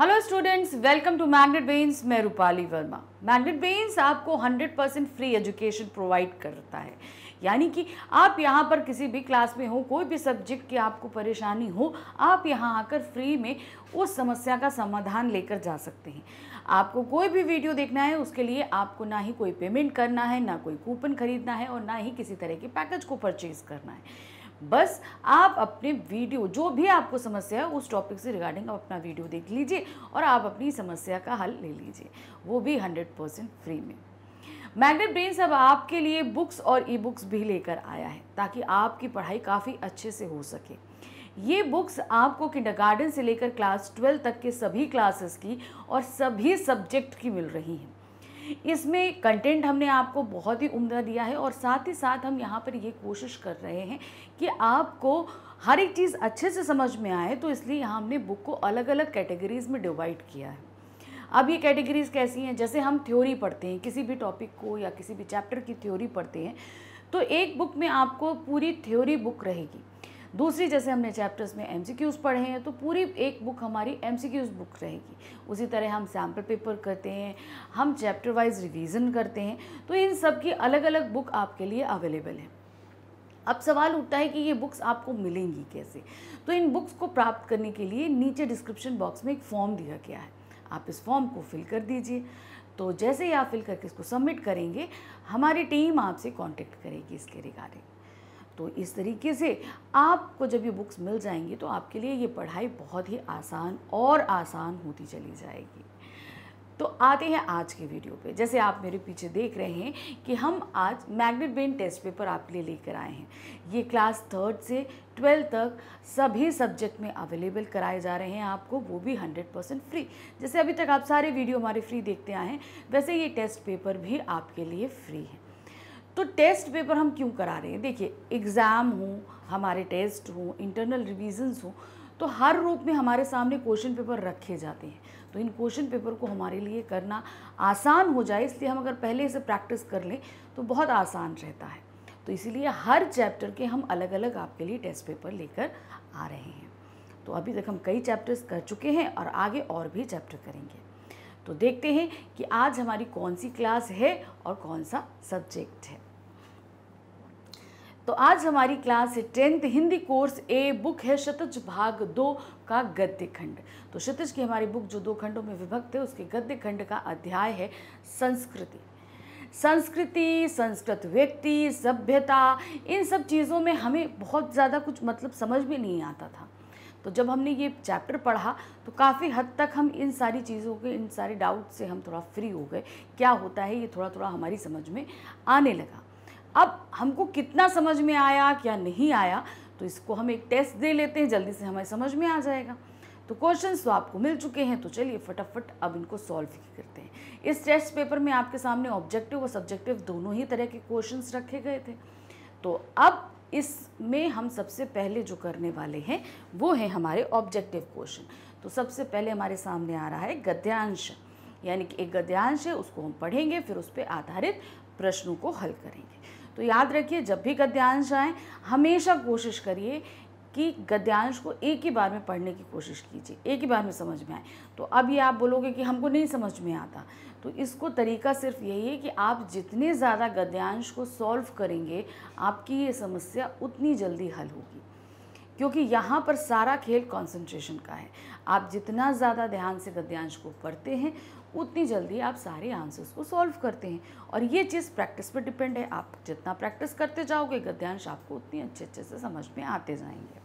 Hello students, welcome to Magnet Brains. मैं Rupali Verma. Magnet Brains आपको 100% free education provide करता है, यानी कि आप यहाँ पर किसी भी क्लास में हो, कोई भी सब्जेक्ट की आपको परेशानी हो, आप यहाँ आकर फ्री में उस समस्या का समाधान लेकर जा सकते हैं। आपको कोई भी वीडियो देखना है, उसके लिए आपको ना ही कोई पेमेंट करना है, ना कोई कूपन खरीदना है और ना ही किसी तरह के पैकेज को परचेज करना है। बस आप अपने वीडियो, जो भी आपको समस्या है उस टॉपिक से रिगार्डिंग आप अपना वीडियो देख लीजिए और आप अपनी समस्या का हल ले लीजिए, वो भी 100% फ्री में। मैग्नेट ब्रेन्स अब आपके लिए बुक्स और ई बुक्स भी लेकर आया है ताकि आपकी पढ़ाई काफ़ी अच्छे से हो सके। ये बुक्स आपको किंडरगार्टन से लेकर क्लास 12 तक के सभी क्लासेस की और सभी सब्जेक्ट की मिल रही हैं। इसमें कंटेंट हमने आपको बहुत ही उम्दा दिया है और साथ ही साथ हम यहाँ पर ये कोशिश कर रहे हैं कि आपको हर एक चीज़ अच्छे से समझ में आए, तो इसलिए यहाँ हमने बुक को अलग अलग कैटेगरीज़ में डिवाइड किया है। अब ये कैटेगरीज़ कैसी हैं? जैसे हम थ्योरी पढ़ते हैं, किसी भी टॉपिक को या किसी भी चैप्टर की थ्योरी पढ़ते हैं, तो एक बुक में आपको पूरी थ्योरी बुक रहेगी। दूसरी, जैसे हमने चैप्टर्स में MCQs पढ़े हैं, तो पूरी एक बुक हमारी MCQs बुक रहेगी। उसी तरह हम सैम्पल पेपर करते हैं, हम चैप्टर वाइज रिवीजन करते हैं, तो इन सब की अलग अलग बुक आपके लिए अवेलेबल है। अब सवाल उठता है कि ये बुक्स आपको मिलेंगी कैसे? तो इन बुक्स को प्राप्त करने के लिए नीचे डिस्क्रिप्शन बॉक्स में एक फॉर्म दिया गया है, आप इस फॉर्म को फिल कर दीजिए। तो जैसे ही आप फिल करके इसको सबमिट करेंगे, हमारी टीम आपसे कॉन्टेक्ट करेगी इसके रिगार्डिंग। तो इस तरीके से आपको जब ये बुक्स मिल जाएंगी तो आपके लिए ये पढ़ाई बहुत ही आसान और आसान होती चली जाएगी। तो आते हैं आज के वीडियो पे। जैसे आप मेरे पीछे देख रहे हैं कि हम आज मैग्नेट ब्रेन टेस्ट पेपर आपके लिए लेकर आए हैं। ये क्लास 3rd से 12 तक सभी सब्जेक्ट में अवेलेबल कराए जा रहे हैं आपको, वो भी 100% फ्री। जैसे अभी तक आप सारे वीडियो हमारे फ्री देखते आए हैं, वैसे ये टेस्ट पेपर भी आपके लिए फ्री है। तो टेस्ट पेपर हम क्यों करा रहे हैं? देखिए, एग्ज़ाम हो, हमारे टेस्ट हो, इंटरनल रिवीजन्स हो, तो हर रूप में हमारे सामने क्वेश्चन पेपर रखे जाते हैं। तो इन क्वेश्चन पेपर को हमारे लिए करना आसान हो जाए, इसलिए हम अगर पहले से प्रैक्टिस कर लें तो बहुत आसान रहता है। तो इसीलिए हर चैप्टर के हम अलग अलग आपके लिए टेस्ट पेपर लेकर आ रहे हैं। तो अभी तक हम कई चैप्टर्स कर चुके हैं और आगे और भी चैप्टर करेंगे। तो देखते हैं कि आज हमारी कौन सी क्लास है और कौन सा सब्जेक्ट है। तो आज हमारी क्लास है 10th Hindi course A, book है क्षितिज भाग 2 का गद्य खंड। तो क्षितिज की हमारी बुक जो 2 खंडों में विभक्त है, उसके गद्य खंड का अध्याय है संस्कृति। संस्कृति, संस्कृत व्यक्ति, सभ्यता, इन सब चीज़ों में हमें बहुत ज़्यादा कुछ मतलब समझ में नहीं आता था। तो जब हमने ये चैप्टर पढ़ा तो काफ़ी हद तक हम इन सारी चीज़ों के, इन सारे डाउट से हम थोड़ा फ्री हो गए। क्या होता है ये थोड़ा थोड़ा हमारी समझ में आने लगा। अब हमको कितना समझ में आया क्या नहीं आया, तो इसको हम एक टेस्ट दे लेते हैं, जल्दी से हमारी समझ में आ जाएगा। तो क्वेश्चंस तो आपको मिल चुके हैं, तो चलिए फटाफट अब इनको सॉल्व करते हैं। इस टेस्ट पेपर में आपके सामने ऑब्जेक्टिव और सब्जेक्टिव दोनों ही तरह के क्वेश्चंस रखे गए थे। तो अब इसमें हम सबसे पहले जो करने वाले हैं वो है हमारे ऑब्जेक्टिव क्वेश्चन। तो सबसे पहले हमारे सामने आ रहा है गद्यांश, यानी कि एक गद्यांश है, उसको हम पढ़ेंगे, फिर उस पर आधारित प्रश्नों को हल करेंगे। तो याद रखिए, जब भी गद्यांश आए हमेशा कोशिश करिए कि गद्यांश को एक ही बार में पढ़ने की कोशिश कीजिए, एक ही बार में समझ में आए। तो अब ये आप बोलोगे कि हमको नहीं समझ में आता, तो इसको तरीका सिर्फ यही है कि आप जितने ज़्यादा गद्यांश को सॉल्व करेंगे, आपकी ये समस्या उतनी जल्दी हल होगी, क्योंकि यहाँ पर सारा खेल कंसंट्रेशन का है। आप जितना ज़्यादा ध्यान से गद्यांश को पढ़ते हैं, उतनी जल्दी आप सारे आंसर्स को सॉल्व करते हैं। और ये चीज़ प्रैक्टिस पर डिपेंड है, आप जितना प्रैक्टिस करते जाओगे गद्यांश आपको उतनी अच्छे से समझ में आते जाएंगे।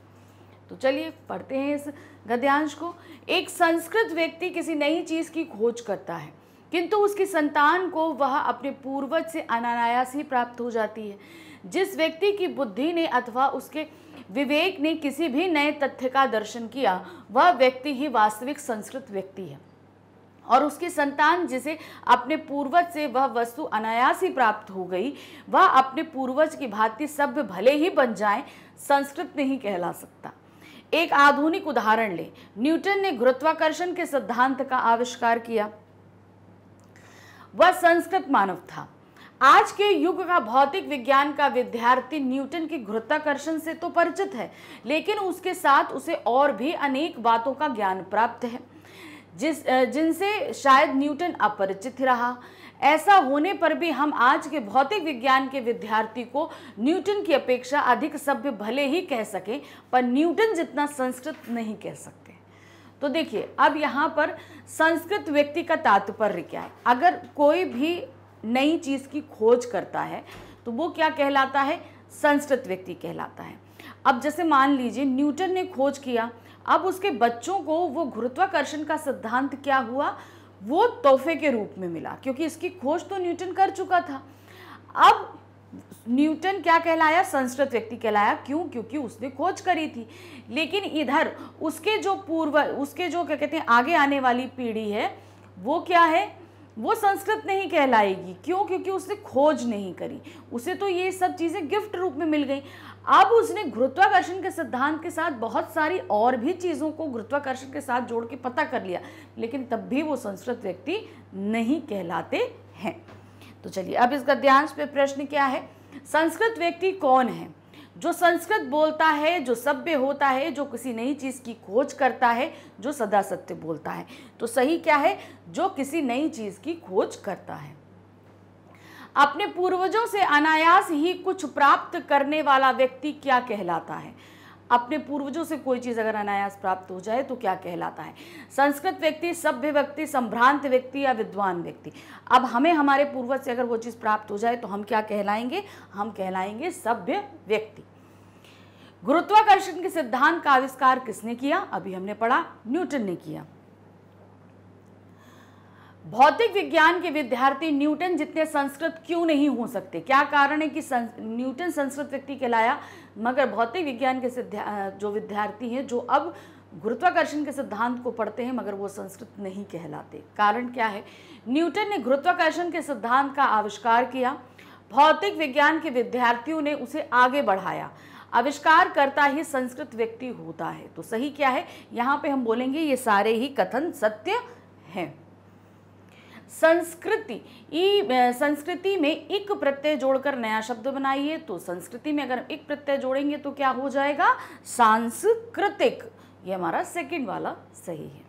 तो चलिए पढ़ते हैं इस गद्यांश को। एक संस्कृत व्यक्ति किसी नई चीज़ की खोज करता है, किंतु उसकी संतान को वह अपने पूर्वज से अनायास ही प्राप्त हो जाती है। जिस व्यक्ति की बुद्धि ने अथवा उसके विवेक ने किसी भी नए तथ्य का दर्शन किया, वह व्यक्ति ही वास्तविक संस्कृत व्यक्ति है, और उसकी संतान जिसे अपने पूर्वज से वह वस्तु अनायास ही प्राप्त हो गई, वह अपने पूर्वज की भांति सभ्य भले ही बन जाए, संस्कृत नहीं कहला सकता। एक आधुनिक उदाहरण लें। न्यूटन ने गुरुत्वाकर्षण के सिद्धांत का आविष्कार किया, वह संस्कृत मानव था। आज के युग का भौतिक विज्ञान का विद्यार्थी न्यूटन के गुरुत्वाकर्षण से तो परिचित है, लेकिन उसके साथ उसे और भी अनेक बातों का ज्ञान प्राप्त है। जिनसे शायद न्यूटन अपरिचित रहा। ऐसा होने पर भी हम आज के भौतिक विज्ञान के विद्यार्थी को न्यूटन की अपेक्षा अधिक सभ्य भले ही कह सकें, पर न्यूटन जितना संस्कृत नहीं कह सकते। तो देखिए, अब यहाँ पर संस्कृत व्यक्ति का तात्पर्य क्या है। अगर कोई भी नई चीज़ की खोज करता है तो वो क्या कहलाता है, संस्कृत व्यक्ति कहलाता है। अब जैसे मान लीजिए न्यूटन ने खोज किया, अब उसके बच्चों को वो गुरुत्वाकर्षण का सिद्धांत क्या हुआ, वो तोहफे के रूप में मिला, क्योंकि इसकी खोज तो न्यूटन कर चुका था। अब न्यूटन क्या कहलाया, संस्कृत व्यक्ति कहलाया। क्यों? क्योंकि उसने खोज करी थी। लेकिन इधर उसके जो क्या कहते हैं आगे आने वाली पीढ़ी है, वो क्या है, वो संस्कृत नहीं कहलाएगी। क्यों? क्योंकि उसने खोज नहीं करी, उसे तो ये सब चीज़ें गिफ्ट रूप में मिल गई। अब उसने गुरुत्वाकर्षण के सिद्धांत के साथ बहुत सारी और भी चीज़ों को गुरुत्वाकर्षण के साथ जोड़ के पता कर लिया, लेकिन तब भी वो संस्कृत व्यक्ति नहीं कहलाते हैं। तो चलिए, अब इस गद्यांश पे प्रश्न क्या है, संस्कृत व्यक्ति कौन है? जो संस्कृत बोलता है, जो सभ्य होता है, जो किसी नई चीज़ की खोज करता है, जो सदा सत्य बोलता है। तो सही क्या है, जो किसी नई चीज़ की खोज करता है। अपने पूर्वजों से अनायास ही कुछ प्राप्त करने वाला व्यक्ति क्या कहलाता है? अपने पूर्वजों से कोई चीज़ अगर अनायास प्राप्त हो जाए तो क्या कहलाता है? संस्कृत व्यक्ति, सभ्य व्यक्ति, संभ्रांत व्यक्ति या विद्वान व्यक्ति। अब हमें हमारे पूर्वज से अगर वो चीज़ प्राप्त हो जाए तो हम क्या कहलाएंगे? हम कहलाएंगे सभ्य व्यक्ति। गुरुत्वाकर्षण के सिद्धांत का आविष्कार किसने किया? अभी हमने पढ़ा, न्यूटन ने किया। भौतिक विज्ञान के विद्यार्थी न्यूटन जितने संस्कृत क्यों नहीं हो सकते? क्या कारण है कि न्यूटन संस्कृत व्यक्ति कहलाया, मगर भौतिक विज्ञान के जो विद्यार्थी हैं, जो अब गुरुत्वाकर्षण के सिद्धांत को पढ़ते हैं, मगर वो संस्कृत नहीं कहलाते? कारण क्या है? न्यूटन ने गुरुत्वाकर्षण के सिद्धांत का आविष्कार किया, भौतिक विज्ञान के विद्यार्थियों ने उसे आगे बढ़ाया, आविष्कार करता ही संस्कृत व्यक्ति होता है। तो सही क्या है, यहाँ पे हम बोलेंगे ये सारे ही कथन सत्य हैं। संस्कृति में इक प्रत्यय जोड़कर नया शब्द बनाइए। तो संस्कृति में अगर इक प्रत्यय जोड़ेंगे तो क्या हो जाएगा, सांस्कृतिक। ये हमारा सेकंड वाला सही है।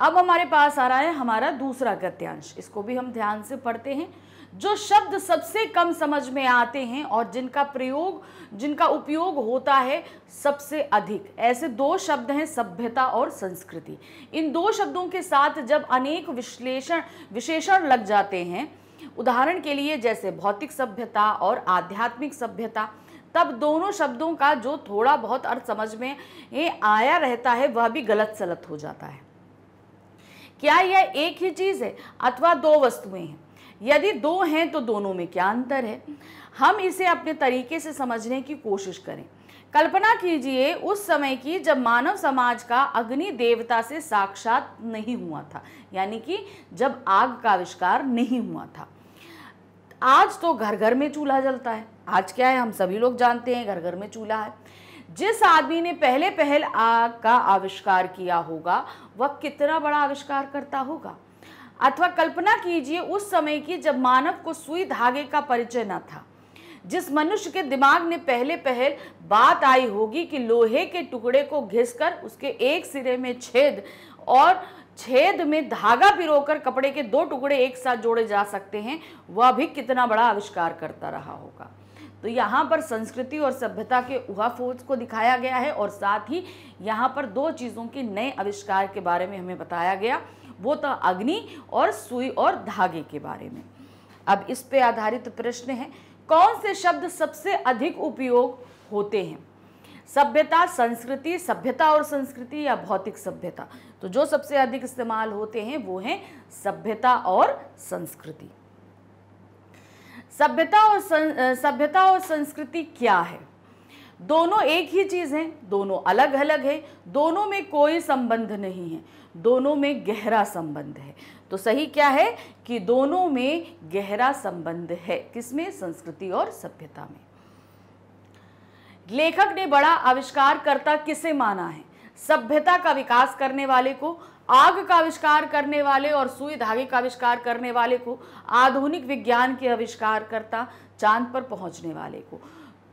अब हमारे पास आ रहा है हमारा दूसरा गद्यांश, इसको भी हम ध्यान से पढ़ते हैं। जो शब्द सबसे कम समझ में आते हैं और जिनका उपयोग होता है सबसे अधिक, ऐसे दो शब्द हैं सभ्यता और संस्कृति। इन दो शब्दों के साथ जब अनेक विशेषण लग जाते हैं, उदाहरण के लिए जैसे भौतिक सभ्यता और आध्यात्मिक सभ्यता, तब दोनों शब्दों का जो थोड़ा बहुत अर्थ समझ में आया रहता है वह भी गलत सलत हो जाता है। क्या यह एक ही चीज़ है अथवा दो वस्तुएं हैं? यदि दो हैं तो दोनों में क्या अंतर है? हम इसे अपने तरीके से समझने की कोशिश करें। कल्पना कीजिए उस समय की जब मानव समाज का अग्नि देवता से साक्षात नहीं हुआ था, यानी कि जब आग का आविष्कार नहीं हुआ था। आज तो घर घर में चूल्हा जलता है। आज क्या है, हम सभी लोग जानते हैं घर घर में चूल्हा है। जिस आदमी ने पहले पहल आग का आविष्कार किया होगा वह कितना बड़ा आविष्कार करता होगा। अथवा कल्पना कीजिए उस समय की जब मानव को सुई धागे का परिचय न था, जिस मनुष्य के दिमाग ने पहले पहल बात आई होगी कि लोहे के टुकड़े को घिसकर उसके एक सिरे में छेद और छेद में धागा पिरोकर कपड़े के दो टुकड़े एक साथ जोड़े जा सकते हैं, वह भी कितना बड़ा आविष्कार करता रहा होगा। तो यहाँ पर संस्कृति और सभ्यता के उहापोह को दिखाया गया है, और साथ ही यहाँ पर दो चीज़ों के नए आविष्कार के बारे में हमें बताया गया, वो था अग्नि और सुई और धागे के बारे में। अब इस पे आधारित प्रश्न है, कौन से शब्द सबसे अधिक उपयोग होते हैं? सभ्यता, संस्कृति, सभ्यता और संस्कृति या भौतिक सभ्यता। तो जो सबसे अधिक इस्तेमाल होते हैं वो हैं सभ्यता और संस्कृति। सभ्यता और संस्कृति क्या है? दोनों एक ही चीज़ हैं, दोनों अलग अलग हैं, दोनों में कोई संबंध नहीं है, दोनों में गहरा संबंध है। तो सही क्या है कि दोनों में गहरा संबंध है, किसमें? संस्कृति और सभ्यता में। लेखक ने बड़ा आविष्कारकर्ता किसे माना है? सभ्यता का विकास करने वाले को, आग का आविष्कार करने वाले और सुई धागे का आविष्कार करने वाले को, आधुनिक विज्ञान के आविष्कारकर्ता, चांद पर पहुंचने वाले को।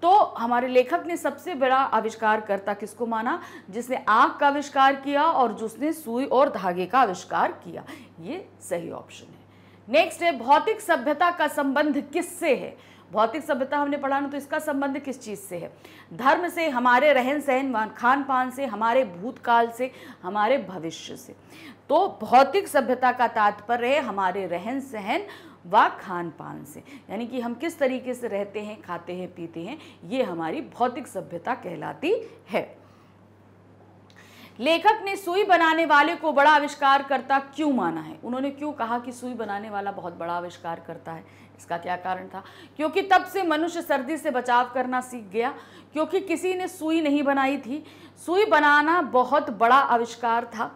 तो हमारे लेखक ने सबसे बड़ा आविष्कारकर्ता किसको माना? जिसने आग का आविष्कार किया और जिसने सुई और धागे का आविष्कार किया। ये सही ऑप्शन है। नेक्स्ट है, भौतिक सभ्यता का संबंध किससे है? भौतिक सभ्यता हमने पढ़ा ना, तो इसका संबंध किस चीज़ से है? धर्म से, हमारे रहन सहन, खान पान से, हमारे भूतकाल से, हमारे भविष्य से। तो भौतिक सभ्यता का तात्पर्य है हमारे रहन सहन व खान पान से, यानी कि हम किस तरीके से रहते हैं, खाते हैं, पीते हैं, ये हमारी भौतिक सभ्यता कहलाती है। लेखक ने सुई बनाने वाले को बड़ा आविष्कारकर्ता क्यों माना है? उन्होंने क्यों कहा कि सुई बनाने वाला बहुत बड़ा आविष्कारकर्ता है? इसका क्या कारण था? क्योंकि तब से मनुष्य सर्दी से बचाव करना सीख गया, क्योंकि किसी ने सुई नहीं बनाई थी। सुई बनाना बहुत बड़ा आविष्कार था।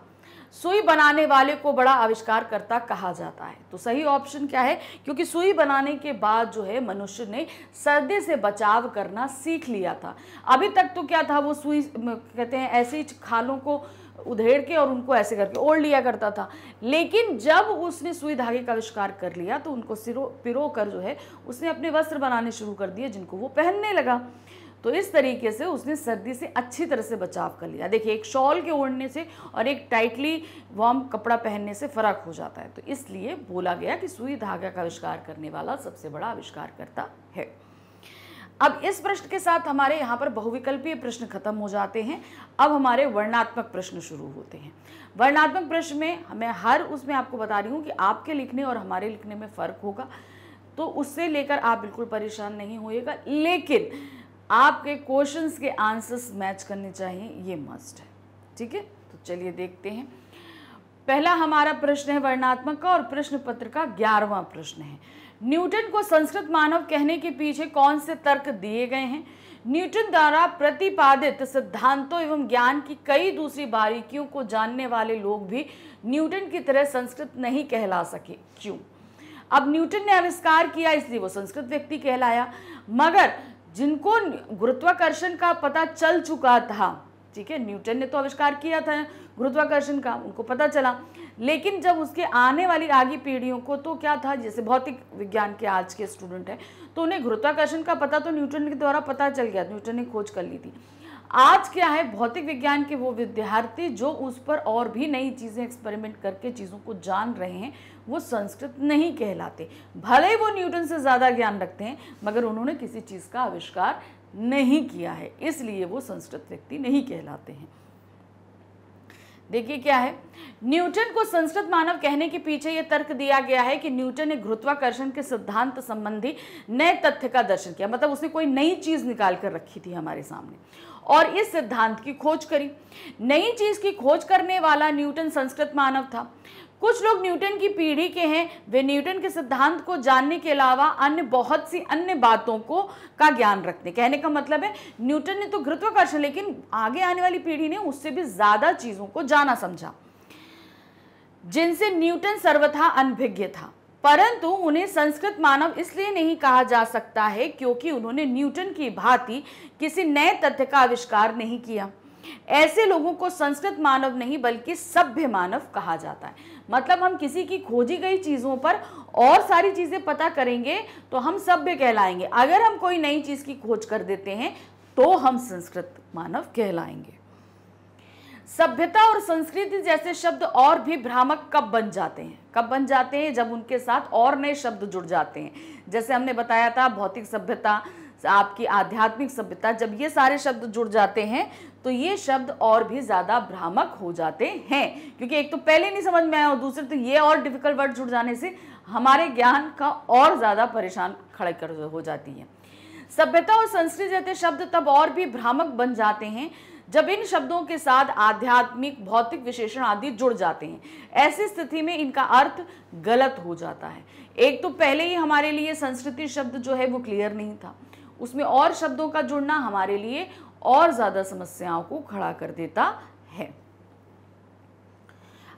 सुई बनाने वाले को बड़ा आविष्कारकर्ता कहा जाता है। तो सही ऑप्शन क्या है? क्योंकि सुई बनाने के बाद जो है मनुष्य ने सर्दी से बचाव करना सीख लिया था। अभी तक तो क्या था, वो सुई कहते हैं ऐसे ही खालों को उधेड़ के और उनको ऐसे करके ओढ़ लिया करता था, लेकिन जब उसने सुई धागे का आविष्कार कर लिया तो उनको पिरो कर जो है उसने अपने वस्त्र बनाने शुरू कर दिए, जिनको वो पहनने लगा। तो इस तरीके से उसने सर्दी से अच्छी तरह से बचाव कर लिया। देखिए, एक शॉल के ओढ़ने से और एक टाइटली वार्म कपड़ा पहनने से फ़र्क हो जाता है। तो इसलिए बोला गया कि सुई धागा का आविष्कार करने वाला सबसे बड़ा आविष्कारकर्ता है। अब इस प्रश्न के साथ हमारे यहाँ पर बहुविकल्पीय प्रश्न खत्म हो जाते हैं। अब हमारे वर्णात्मक प्रश्न शुरू होते हैं। वर्णात्मक प्रश्न में हमें हर उसमें आपको बता रही हूँ कि आपके लिखने और हमारे लिखने में फ़र्क होगा, तो उससे लेकर आप बिल्कुल परेशान नहीं होइएगा, लेकिन आपके क्वेश्चंस के आंसर्स मैच करने चाहिए, ये मस्ट है। ठीक है, तो चलिए देखते हैं। पहला हमारा प्रश्न है वर्णात्मक का और प्रश्न पत्र का 11वां प्रश्न है। न्यूटन को संस्कृत मानव कहने के पीछे कौन से तर्क दिए गए हैं? न्यूटन द्वारा प्रतिपादित सिद्धांतों एवं ज्ञान की कई दूसरी बारीकियों को जानने वाले लोग भी न्यूटन की तरह संस्कृत नहीं कहला सके, क्यों? अब न्यूटन ने आविष्कार किया इसलिए वो संस्कृत व्यक्ति कहलाया, मगर जिनको गुरुत्वाकर्षण का पता चल चुका था, ठीक है, न्यूटन ने तो आविष्कार किया था गुरुत्वाकर्षण का, उनको पता चला, लेकिन जब उसके आने वाली आगे पीढ़ियों को तो क्या था, जैसे भौतिक विज्ञान के आज के स्टूडेंट हैं तो उन्हें गुरुत्वाकर्षण का पता तो न्यूटन के द्वारा पता चल गया, न्यूटन ने खोज कर ली थी। आज क्या है, भौतिक विज्ञान के वो विद्यार्थी जो उस पर और भी नई चीज़ें एक्सपेरिमेंट करके चीज़ों को जान रहे हैं, वो संस्कृत नहीं कहलाते। भले ही वो न्यूटन से ज़्यादा ज्ञान रखते हैं, मगर उन्होंने किसी चीज़ का आविष्कार नहीं किया है, इसलिए वो संस्कृत व्यक्ति नहीं कहलाते हैं। देखिए क्या है, न्यूटन को संस्कृत मानव कहने के पीछे ये तर्क दिया गया है कि न्यूटन ने गुरुत्वाकर्षण के सिद्धांत संबंधी नए तथ्य का दर्शन किया, मतलब उसने कोई नई चीज़ निकाल कर रखी थी हमारे सामने और इस सिद्धांत की खोज करी। नई चीज़ की खोज करने वाला न्यूटन संस्कृत मानव था। कुछ लोग न्यूटन की पीढ़ी के हैं, वे न्यूटन के सिद्धांत को जानने के अलावा अन्य बहुत सी अन्य बातों को का ज्ञान रखते। कहने का मतलब है न्यूटन ने तो गुरुत्वाकर्षण, लेकिन आगे आने वाली पीढ़ी ने उससे भी ज़्यादा चीज़ों को जाना समझा, जिनसे न्यूटन सर्वथा अनभिज्ञ था। परंतु उन्हें संस्कृत मानव इसलिए नहीं कहा जा सकता है क्योंकि उन्होंने न्यूटन की भांति किसी नए तथ्य का आविष्कार नहीं किया। ऐसे लोगों को संस्कृत मानव नहीं बल्कि सभ्य मानव कहा जाता है। मतलब हम किसी की खोजी गई चीज़ों पर और सारी चीज़ें पता करेंगे तो हम सभ्य कहलाएंगे। अगर हम कोई नई चीज़ की खोज कर देते हैं तो हम संस्कृत मानव कहलाएंगे। सभ्यता और संस्कृति जैसे शब्द और भी भ्रामक कब बन जाते हैं? कब बन जाते हैं? जब उनके साथ और नए शब्द जुड़ जाते हैं। जैसे हमने बताया था भौतिक सभ्यता, आपकी आध्यात्मिक सभ्यता, जब ये सारे शब्द जुड़ जाते हैं तो ये शब्द और भी ज़्यादा भ्रामक हो जाते हैं, क्योंकि एक तो पहले नहीं समझ में आया और दूसरे तो ये और डिफिकल्ट वर्ड जुड़ जाने से हमारे ज्ञान का और ज़्यादा परेशान खड़े कर हो जाती है। सभ्यता और संस्कृति जैसे शब्द तब और भी भ्रामक बन जाते हैं जब इन शब्दों के साथ आध्यात्मिक, भौतिक विशेषण आदि जुड़ जाते हैं। ऐसी स्थिति में इनका अर्थ गलत हो जाता है। एक तो पहले ही हमारे लिए संस्कृति शब्द जो है वो क्लियर नहीं था, उसमें और शब्दों का जुड़ना हमारे लिए और ज़्यादा समस्याओं को खड़ा कर देता है।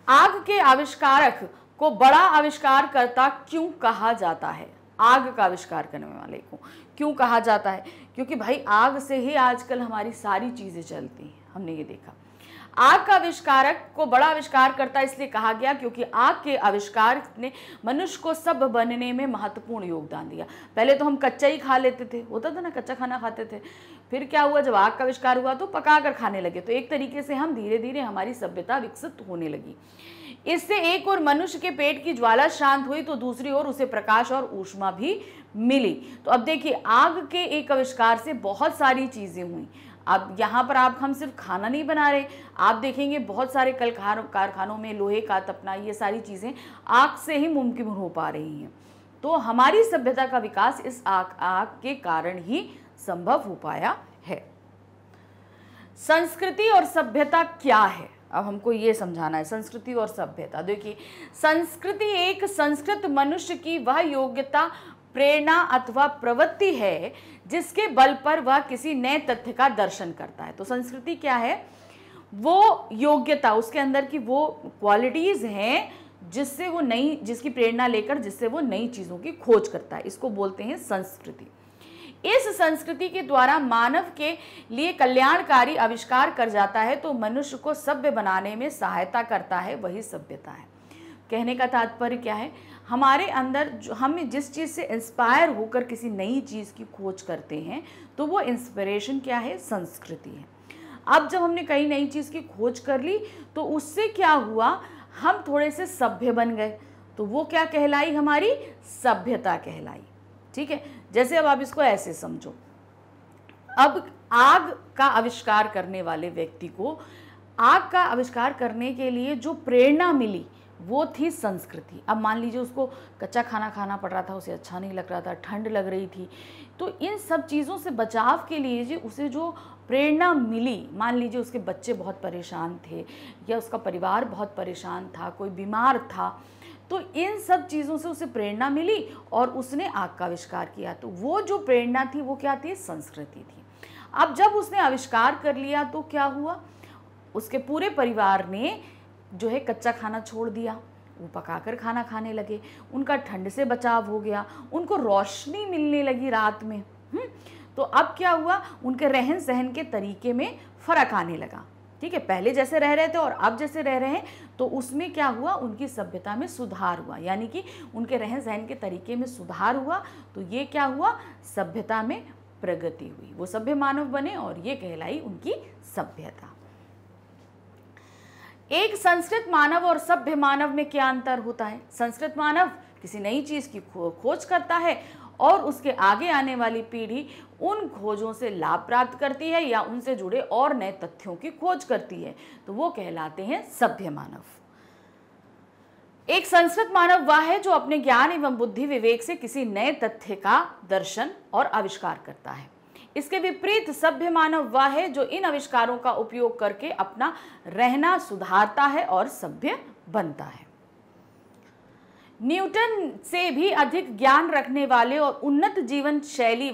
आग के आविष्कारक को बड़ा आविष्कारकर्ता क्यों कहा जाता है? आग का आविष्कार करने वाले को क्यों कहा जाता है? क्योंकि भाई आग से ही आजकल हमारी सारी चीज़ें चलती हैं, हमने ये देखा। आग का आविष्कारक को बड़ा आविष्कार करता इसलिए कहा गया क्योंकि आग के आविष्कार ने मनुष्य को सब बनने में महत्वपूर्ण योगदान दिया। पहले तो हम कच्चा ही खा लेते थे, होता था ना, कच्चा खाना खाते थे। फिर क्या हुआ, जब आग का आविष्कार हुआ तो पका कर खाने लगे। तो एक तरीके से हम धीरे धीरे हमारी सभ्यता विकसित होने लगी। इससे एक और मनुष्य के पेट की ज्वाला शांत हुई तो दूसरी ओर उसे प्रकाश और ऊष्मा भी मिली। तो अब देखिए आग के एक आविष्कार से बहुत सारी चीज़ें हुई। अब यहाँ पर आप हम सिर्फ खाना नहीं बना रहे, आप देखेंगे बहुत सारे कल कारखानों में लोहे का तपना, ये सारी चीज़ें आग से ही मुमकिन हो पा रही हैं। तो हमारी सभ्यता का विकास इस आग के कारण ही संभव हो पाया है। संस्कृति और सभ्यता क्या है, अब हमको ये समझाना है। संस्कृति और सभ्यता, देखिए संस्कृति एक संस्कृत मनुष्य की वह योग्यता, प्रेरणा अथवा प्रवृत्ति है जिसके बल पर वह किसी नए तथ्य का दर्शन करता है। तो संस्कृति क्या है, वो योग्यता, उसके अंदर की वो क्वालिटीज़ हैं जिससे वो नई, जिसकी प्रेरणा लेकर जिससे वो नई चीज़ों की खोज करता है, इसको बोलते हैं संस्कृति। इस संस्कृति के द्वारा मानव के लिए कल्याणकारी आविष्कार कर जाता है तो मनुष्य को सभ्य बनाने में सहायता करता है, वही सभ्यता है। कहने का तात्पर्य क्या है, हमारे अंदर हम जिस चीज़ से इंस्पायर होकर किसी नई चीज़ की खोज करते हैं तो वो इंस्पिरेशन क्या है, संस्कृति है। अब जब हमने कई नई चीज़ की खोज कर ली तो उससे क्या हुआ, हम थोड़े से सभ्य बन गए, तो वो क्या कहलाई, हमारी सभ्यता कहलाई। ठीक है, जैसे अब आप इसको ऐसे समझो, अब आग का आविष्कार करने वाले व्यक्ति को आग का आविष्कार करने के लिए जो प्रेरणा मिली वो थी संस्कृति। अब मान लीजिए उसको कच्चा खाना खाना पड़ रहा था, उसे अच्छा नहीं लग रहा था, ठंड लग रही थी, तो इन सब चीज़ों से बचाव के लिए जी उसे जो प्रेरणा मिली, मान लीजिए उसके बच्चे बहुत परेशान थे या उसका परिवार बहुत परेशान था, कोई बीमार था, तो इन सब चीज़ों से उसे प्रेरणा मिली और उसने आग का आविष्कार किया। तो वो जो प्रेरणा थी वो क्या थी, संस्कृति थी। अब जब उसने आविष्कार कर लिया तो क्या हुआ, उसके पूरे परिवार ने जो है कच्चा खाना छोड़ दिया, वो पकाकर खाना खाने लगे, उनका ठंड से बचाव हो गया, उनको रोशनी मिलने लगी रात में। तो अब क्या हुआ, उनके रहन सहन के तरीके में फ़र्क आने लगा। ठीक है, पहले जैसे रह रहे थे और अब जैसे रह रहे हैं, तो उसमें क्या हुआ, उनकी सभ्यता में सुधार हुआ, यानी कि उनके रहन सहन के तरीके में सुधार हुआ। तो ये क्या हुआ, सभ्यता में प्रगति हुई, वो सभ्य मानव बने और ये कहलाई उनकी सभ्यता। एक संस्कृत मानव और सभ्य मानव में क्या अंतर होता है, संस्कृत मानव किसी नई चीज़ की खोज करता है और उसके आगे आने वाली पीढ़ी उन खोजों से लाभ प्राप्त करती है या उनसे जुड़े और नए तथ्यों की खोज करती है, तो वो कहलाते हैं सभ्य मानव। एक संस्कृत मानव वह है जो अपने ज्ञान एवं बुद्धि विवेक से किसी नए तथ्य का दर्शन और आविष्कार करता है। इसके विपरीत सभ्य मानव वह है जो इन आविष्कारों का उपयोग करके अपना रहना सुधारता है और सभ्य बनता है। न्यूटन से भी अधिक ज्ञान रखने वाले और उन्नत जीवन शैली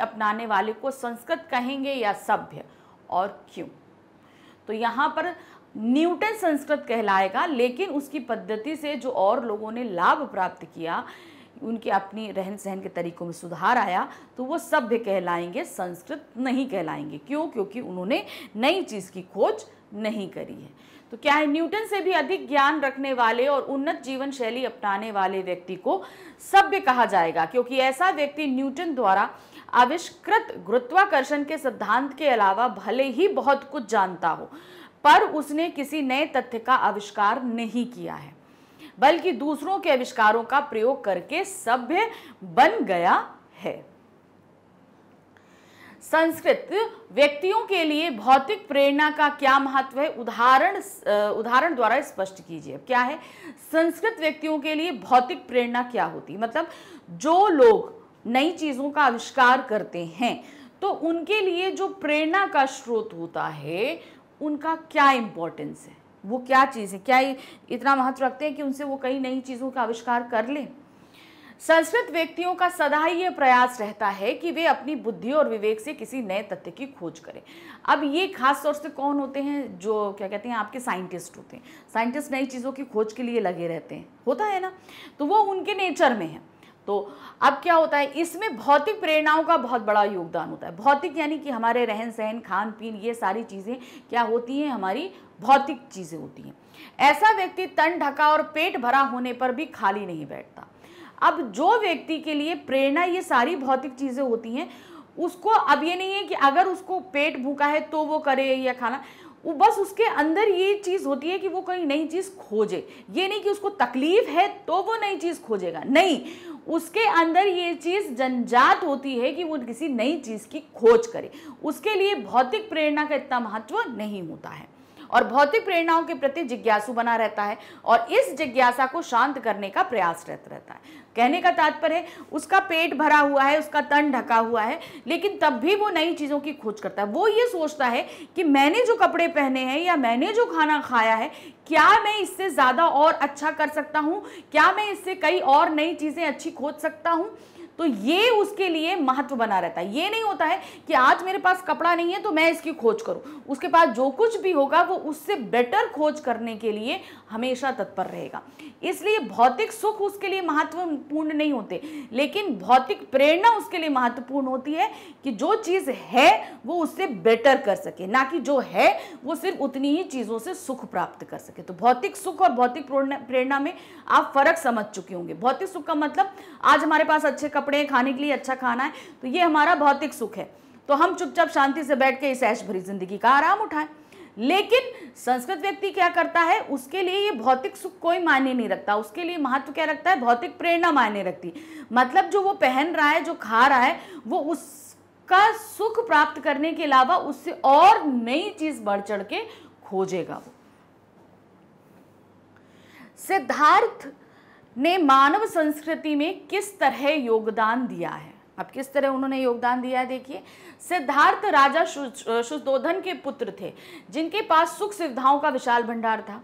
अपनाने वाले को संस्कृत कहेंगे या सभ्य, और क्यों, तो यहाँ पर न्यूटन संस्कृत कहलाएगा, लेकिन उसकी पद्धति से जो और लोगों ने लाभ प्राप्त किया, उनके अपनी रहन सहन के तरीकों में सुधार आया, तो वो सभ्य कहलाएंगे, संस्कृत नहीं कहलाएंगे। क्यों, क्योंकि उन्होंने नई चीज़ की खोज नहीं करी है। तो क्या है, न्यूटन से भी अधिक ज्ञान रखने वाले और उन्नत जीवन शैली अपनाने वाले व्यक्ति को सभ्य कहा जाएगा, क्योंकि ऐसा व्यक्ति न्यूटन द्वारा आविष्कृत गुरुत्वाकर्षण के सिद्धांत के अलावा भले ही बहुत कुछ जानता हो, पर उसने किसी नए तथ्य का आविष्कार नहीं किया है, बल्कि दूसरों के आविष्कारों का प्रयोग करके सभ्य बन गया है। संस्कृत व्यक्तियों के लिए भौतिक प्रेरणा का क्या महत्व है, उदाहरण द्वारा स्पष्ट कीजिए। क्या है, संस्कृत व्यक्तियों के लिए भौतिक प्रेरणा क्या होती, मतलब जो लोग नई चीज़ों का आविष्कार करते हैं तो उनके लिए जो प्रेरणा का स्रोत होता है उनका क्या इम्पोर्टेंस है, वो क्या चीज़ है, क्या इतना महत्व रखते हैं कि उनसे वो कई नई चीज़ों का आविष्कार कर लें। संस्कृत व्यक्तियों का सदा ही ये प्रयास रहता है कि वे अपनी बुद्धि और विवेक से किसी नए तथ्य की खोज करें। अब ये खास तौर से कौन होते हैं, जो क्या कहते हैं आपके साइंटिस्ट होते हैं, साइंटिस्ट नई चीज़ों की खोज के लिए लगे रहते हैं, होता है ना, तो वो उनके नेचर में है। तो अब क्या होता है, इसमें भौतिक प्रेरणाओं का बहुत बड़ा योगदान होता है। भौतिक यानी कि हमारे रहन सहन, खान पीन, ये सारी चीज़ें क्या होती हैं, हमारी भौतिक चीज़ें होती हैं। ऐसा व्यक्ति तन ढका और पेट भरा होने पर भी खाली नहीं बैठता। अब जो व्यक्ति के लिए प्रेरणा ये सारी भौतिक चीज़ें होती हैं, उसको अब ये नहीं है कि अगर उसको पेट भूखा है तो वो करे या खाना, वो बस उसके अंदर ये चीज़ होती है कि वो कोई नई चीज़ खोजे। ये नहीं कि उसको तकलीफ है तो वो नई चीज़ खोजेगा, नहीं, उसके अंदर ये चीज़ जन्मजात होती है कि वो किसी नई चीज़ की खोज करे। उसके लिए भौतिक प्रेरणा का इतना महत्व नहीं होता है। और भौतिक प्रेरणाओं के प्रति जिज्ञासु बना रहता है और इस जिज्ञासा को शांत करने का प्रयास रहता है। कहने का तात्पर्य है उसका पेट भरा हुआ है, उसका तन ढका हुआ है, लेकिन तब भी वो नई चीज़ों की खोज करता है। वो ये सोचता है कि मैंने जो कपड़े पहने हैं या मैंने जो खाना खाया है, क्या मैं इससे ज़्यादा और अच्छा कर सकता हूँ, क्या मैं इससे कई और नई चीज़ें अच्छी खोज सकता हूँ। तो ये उसके लिए महत्व बना रहता है। ये नहीं होता है कि आज मेरे पास कपड़ा नहीं है तो मैं इसकी खोज करूं। उसके पास जो कुछ भी होगा वो उससे बेटर खोज करने के लिए हमेशा तत्पर रहेगा। इसलिए भौतिक सुख उसके लिए महत्वपूर्ण नहीं होते, लेकिन भौतिक प्रेरणा उसके लिए महत्वपूर्ण होती है कि जो चीज़ है वो उससे बेटर कर सके, ना कि जो है वो सिर्फ उतनी ही चीज़ों से सुख प्राप्त कर सके। तो भौतिक सुख और भौतिक प्रेरणा में आप फर्क समझ चुके होंगे। भौतिक सुख का मतलब आज हमारे पास अच्छे कपड़े, खाने के लिए अच्छा खाना है, तो ये हमारा भौतिक सुख है, तो हम चुपचाप शांति से बैठ के इस ऐश भरी जिंदगी का आराम उठाएं। लेकिन संस्कृत व्यक्ति क्या करता है, उसके लिए ये भौतिक सुख कोई मायने नहीं रखता। उसके लिए महत्व क्या रखता है, भौतिक प्रेरणा मायने रखती। मतलब जो वो पहन रहा है, जो खा रहा है, वो उसका सुख प्राप्त करने के अलावा उससे और नई चीज बढ़ चढ़ के खोजेगा। वो सिद्धार्थ ने मानव संस्कृति में किस तरह योगदान दिया है। अब किस तरह उन्होंने योगदान दिया है, देखिए। सिद्धार्थ राजा शुद्धोधन के पुत्र थे, जिनके पास सुख सुविधाओं का विशाल भंडार था।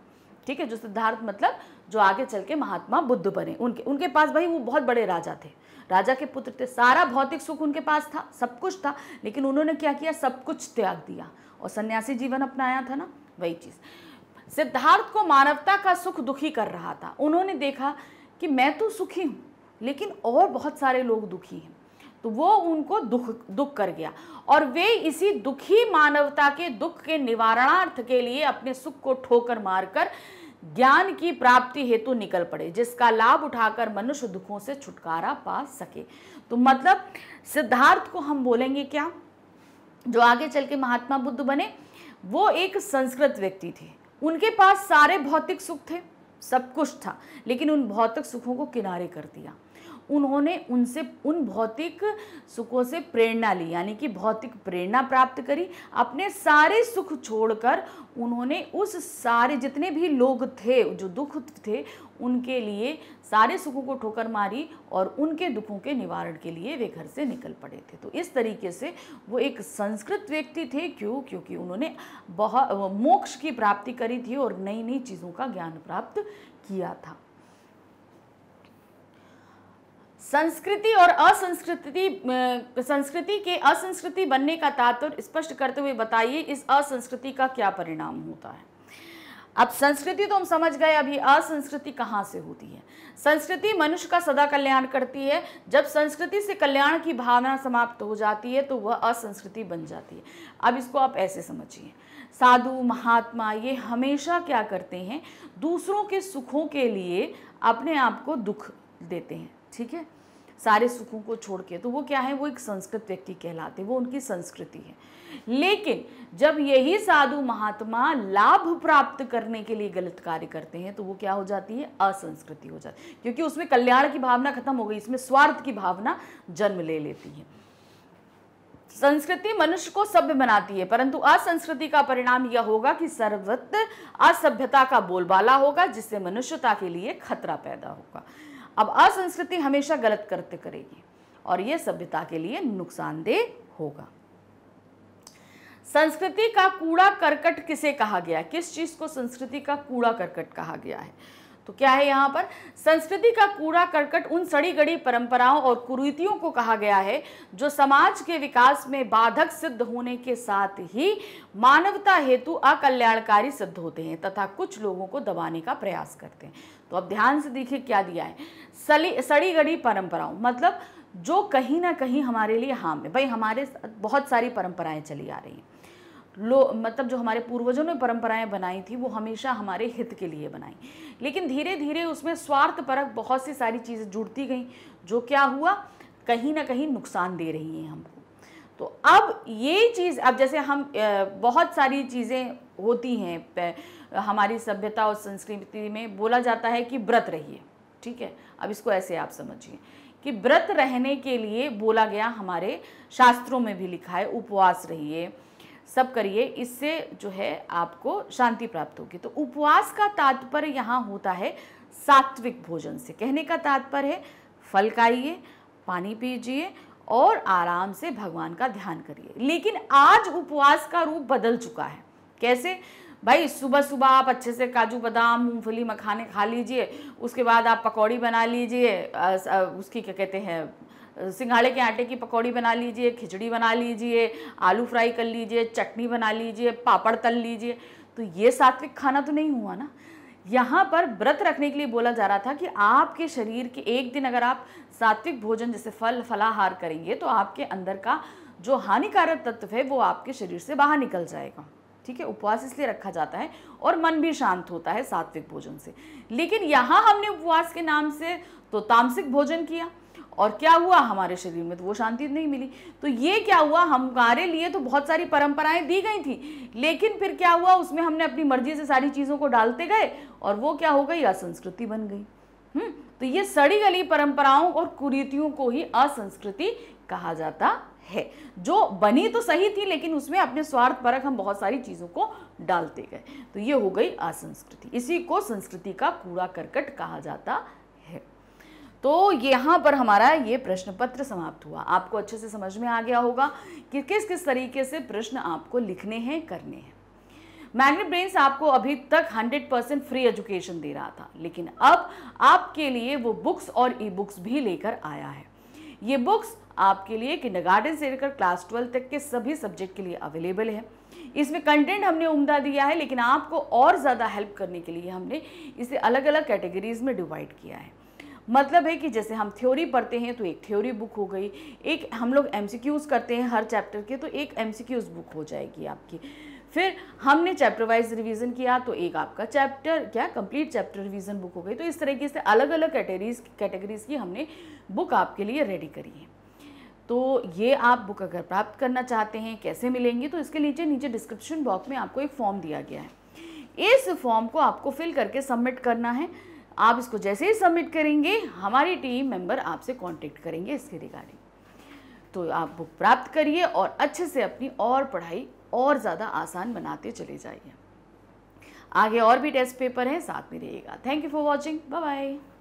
ठीक है, जो सिद्धार्थ मतलब जो आगे चल के महात्मा बुद्ध बने, उनके पास भाई वो बहुत बड़े राजा थे, राजा के पुत्र थे, सारा भौतिक सुख उनके पास था, सब कुछ था, लेकिन उन्होंने क्या किया, सब कुछ त्याग दिया और सन्यासी जीवन अपनाया था ना, वही चीज़। सिद्धार्थ को मानवता का सुख दुखी कर रहा था। उन्होंने देखा कि मैं तो सुखी हूँ, लेकिन और बहुत सारे लोग दुखी हैं, तो वो उनको दुख कर गया और वे इसी दुखी मानवता के दुख के निवारणार्थ के लिए अपने सुख को ठोकर मारकर ज्ञान की प्राप्ति हेतु निकल पड़े, जिसका लाभ उठाकर मनुष्य दुखों से छुटकारा पा सके। तो मतलब सिद्धार्थ को हम बोलेंगे क्या, जो आगे चल के महात्मा बुद्ध बने, वो एक संस्कृत व्यक्ति थे। उनके पास सारे भौतिक सुख थे, सब कुछ था, लेकिन उन भौतिक सुखों को किनारे कर दिया। उन्होंने उन भौतिक सुखों से प्रेरणा ली, यानी कि भौतिक प्रेरणा प्राप्त करी। अपने सारे सुख छोड़कर उन्होंने उस सारे जितने भी लोग थे, जो दुख थे, उनके लिए सारे सुखों को ठोकर मारी और उनके दुखों के निवारण के लिए वे घर से निकल पड़े थे। तो इस तरीके से वो एक संस्कृत व्यक्ति थे। क्यों? क्योंकि उन्होंने बहुत मोक्ष की प्राप्ति करी थी और नई नई चीज़ों का ज्ञान प्राप्त किया था। संस्कृति और असंस्कृति, संस्कृति के असंस्कृति बनने का तात्पर्य स्पष्ट करते हुए बताइए इस असंस्कृति का क्या परिणाम होता है। अब संस्कृति तो हम समझ गए, अभी असंस्कृति कहाँ से होती है। संस्कृति मनुष्य का सदा कल्याण करती है। जब संस्कृति से कल्याण की भावना समाप्त हो जाती है तो वह असंस्कृति बन जाती है। अब इसको आप ऐसे समझिए, साधु महात्मा ये हमेशा क्या करते हैं, दूसरों के सुखों के लिए अपने आप को दुख देते हैं। ठीक है, सारे सुखों को छोड़ के, तो वो क्या है, वो एक संस्कृत व्यक्ति कहलाते हैं, वो उनकी संस्कृति है। लेकिन जब यही साधु महात्मा लाभ प्राप्त करने के लिए गलत कार्य करते हैं तो वो क्या हो जाती है, असंस्कृति हो जाती है, क्योंकि उसमें कल्याण की भावना खत्म हो गई, इसमें स्वार्थ की भावना जन्म ले लेती है। संस्कृति मनुष्य को सभ्य बनाती है, परंतु असंस्कृति का परिणाम यह होगा कि सर्वत्र असभ्यता का बोलबाला होगा, जिससे मनुष्यता के लिए खतरा पैदा होगा। अब असंस्कृति हमेशा गलत करते करेगी और ये सभ्यता के लिए नुकसानदेह होगा। संस्कृति का कूड़ा करकट किसे कहा गया, किस चीज को संस्कृति का कूड़ा करकट कहा गया है, तो क्या है यहाँ पर, संस्कृति का कूड़ा करकट उन सड़ी गड़ी परंपराओं और कुरीतियों को कहा गया है जो समाज के विकास में बाधक सिद्ध होने के साथ ही मानवता हेतु अकल्याणकारी सिद्ध होते हैं तथा कुछ लोगों को दबाने का प्रयास करते हैं। तो अब ध्यान से देखिए क्या दिया है, सड़ी गड़ी परंपराओं मतलब जो कहीं ना कहीं हमारे लिए हार्म है। भाई हमारे साथ बहुत सारी परंपराएं चली आ रही हैं, मतलब जो हमारे पूर्वजों ने परंपराएं बनाई थी वो हमेशा हमारे हित के लिए बनाई, लेकिन धीरे धीरे उसमें स्वार्थपरक बहुत सी सारी चीज़ें जुड़ती गई जो क्या हुआ, कहीं ना कहीं नुकसान दे रही हैं हमको। तो अब ये चीज़, अब जैसे हम बहुत सारी चीज़ें होती हैं हमारी सभ्यता और संस्कृति में, बोला जाता है कि व्रत रहिए, ठीक है। अब इसको ऐसे आप समझिए कि व्रत रहने के लिए बोला गया, हमारे शास्त्रों में भी लिखा है उपवास रहिए, सब करिए, इससे जो है आपको शांति प्राप्त होगी। तो उपवास का तात्पर्य यहाँ होता है सात्विक भोजन से, कहने का तात्पर्य है फल खाइए, पानी पीजिए और आराम से भगवान का ध्यान करिए। लेकिन आज उपवास का रूप बदल चुका है, कैसे भाई, सुबह सुबह आप अच्छे से काजू बादाम मूंगफली मखाने खा लीजिए, उसके बाद आप पकौड़ी बना लीजिए, उसकी क्या कहते हैं, सिंघाड़े के आटे की पकौड़ी बना लीजिए, खिचड़ी बना लीजिए, आलू फ्राई कर लीजिए, चटनी बना लीजिए, पापड़ तल लीजिए। तो ये सात्विक खाना तो नहीं हुआ ना। यहाँ पर व्रत रखने के लिए बोला जा रहा था कि आपके शरीर के एक दिन अगर आप सात्विक भोजन जैसे फल फलाहार करेंगे तो आपके अंदर का जो हानिकारक तत्व है वो आपके शरीर से बाहर निकल जाएगा, ठीक है। उपवास इसलिए रखा जाता है और मन भी शांत होता है सात्विक भोजन से। लेकिन यहाँ हमने उपवास के नाम से तो तामसिक भोजन किया और क्या हुआ, हमारे शरीर में तो वो शांति नहीं मिली। तो ये क्या हुआ, हमारे लिए तो बहुत सारी परंपराएं दी गई थी, लेकिन फिर क्या हुआ, उसमें हमने अपनी मर्जी से सारी चीज़ों को डालते गए और वो क्या हो गई, असंस्कृति बन गई। तो ये सड़ी गली परंपराओं और कुरीतियों को ही असंस्कृति कहा जाता है, जो बनी तो सही थी लेकिन उसमें अपने स्वार्थ परक हम बहुत सारी चीज़ों को डालते गए, तो ये हो गई असंस्कृति। इसी को संस्कृति का कूड़ा करकट कहा जाता। तो यहाँ पर हमारा ये प्रश्न पत्र समाप्त हुआ। आपको अच्छे से समझ में आ गया होगा कि किस किस तरीके से प्रश्न आपको लिखने हैं, करने हैं। मैग्नेट ब्रेन्स आपको अभी तक 100% फ्री एजुकेशन दे रहा था, लेकिन अब आपके लिए वो बुक्स और ई बुक्स भी लेकर आया है। ये बुक्स आपके लिए किंडरगार्टन से लेकर क्लास 12 तक के सभी सब्जेक्ट के लिए अवेलेबल है। इसमें कंटेंट हमने उम्दा दिया है, लेकिन आपको और ज़्यादा हेल्प करने के लिए हमने इसे अलग अलग कैटेगरीज में डिवाइड किया है। मतलब है कि जैसे हम थ्योरी पढ़ते हैं तो एक थ्योरी बुक हो गई, एक हम लोग एमसीक्यूज़ करते हैं हर चैप्टर के, तो एक एमसीक्यूज़ बुक हो जाएगी आपकी। फिर हमने चैप्टर वाइज रिवीजन किया तो एक आपका चैप्टर क्या कंप्लीट चैप्टर रिवीजन बुक हो गई। तो इस तरीके से अलग अलग कैटेगरीज की हमने बुक आपके लिए रेडी करी है। तो ये आप बुक अगर प्राप्त करना चाहते हैं, कैसे मिलेंगी, तो इसके नीचे डिस्क्रिप्शन बॉक्स में आपको एक फॉर्म दिया गया है। इस फॉर्म को आपको फिल करके सबमिट करना है। आप इसको जैसे ही सबमिट करेंगे, हमारी टीम मेंबर आपसे कांटेक्ट करेंगे इसके रिगार्डिंग। तो आप बुक प्राप्त करिए और अच्छे से अपनी और पढ़ाई और ज़्यादा आसान बनाते चले जाइए। आगे और भी टेस्ट पेपर हैं, साथ में रहिएगा। Thank you for watching, bye bye.